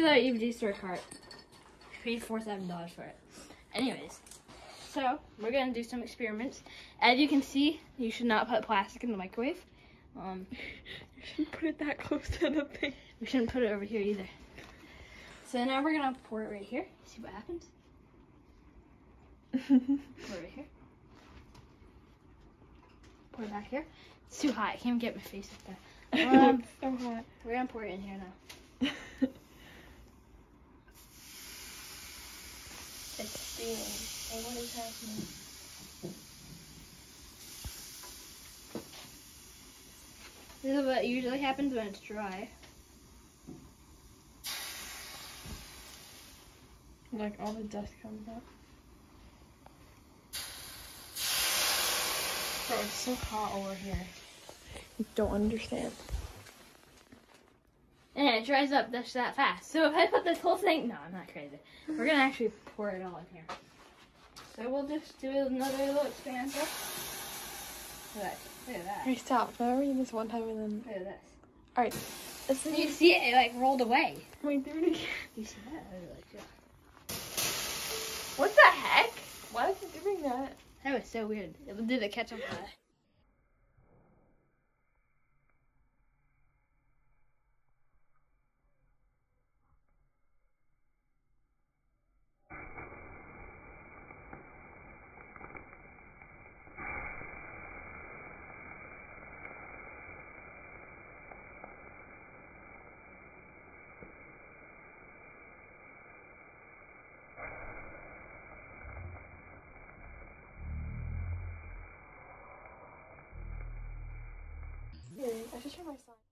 is our EVG Store cart. Paid $47 for it. Anyways, so we're gonna do some experiments. As you can see, you should not put plastic in the microwave. You shouldn't put it that close to the thing. We shouldn't put it over here either. So now we're gonna pour it right here. See what happens. Pour it right here. Pour it back here. It's too hot. I can't get my face with that. It's so hot. We're gonna pour it in here now. It's steaming. And what is happening? This is what usually happens when it's dry. Like all the dust comes up. Bro, it's so hot over here. I don't understand. And it dries up just that fast. So if I put this whole thing... No, I'm not crazy. We're going to actually pour it all in here. So we'll just do another little experiment. Look at that. Hey, stop. Remember you this one time and then... Look at this. Alright. Did you see it? It like rolled away. Wait, do it again. You see that? What the heck? Why is it doing that? That was so weird. It did a catch on fire. I should show my son.